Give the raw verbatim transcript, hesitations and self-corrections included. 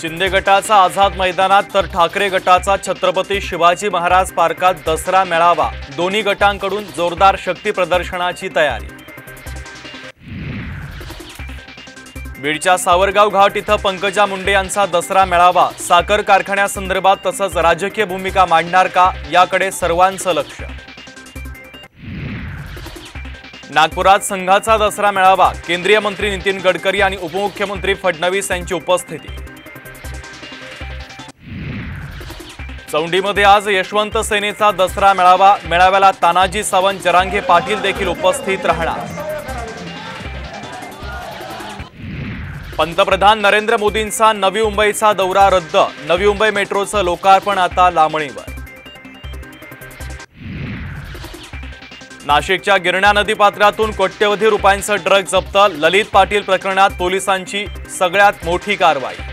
शिंदे गटाचा आझाद मैदानात तर ठाकरे गटाचा छत्रपति शिवाजी महाराज पार्कात दसरा मेळावा। दोन्ही गटांकडून जोरदार शक्ति प्रदर्शनाची तयारी। बीडच्या सावरगाव घाट इथं पंकजा मुंडे यांचा दसरा मेळावा। साखर कारखान्यासंदर्भात तसंच राजकीय भूमिका मांडणार का याकडे सर्वांचं लक्ष। नागपुरात संघाचा दसरा मेळावा। केंद्रीय मंत्री नितिन गडकरी आणि उपमुख्यमंत्री फडणवीस यांची उपस्थिती। चौंडीमध्ये आज यशवंत सेनेचा दसरा मेळावा। मेळाव्याला तानाजी सावंत, जरंगे पाटिल देखील उपस्थित राहणार। पंतप्रधान नरेंद्र मोदींचा नवी मुंबईचा दौरा रद्द। नवी मुंबई मेट्रोचं लोकार्पण आता लांबणीवर। नाशिकच्या गिरणा नदी पात्रातून कोट्यवधी रुपयांचं ड्रग जप्त। ललित पाटील प्रकरणात पोलिसांची सगळ्यात मोठी कारवाई।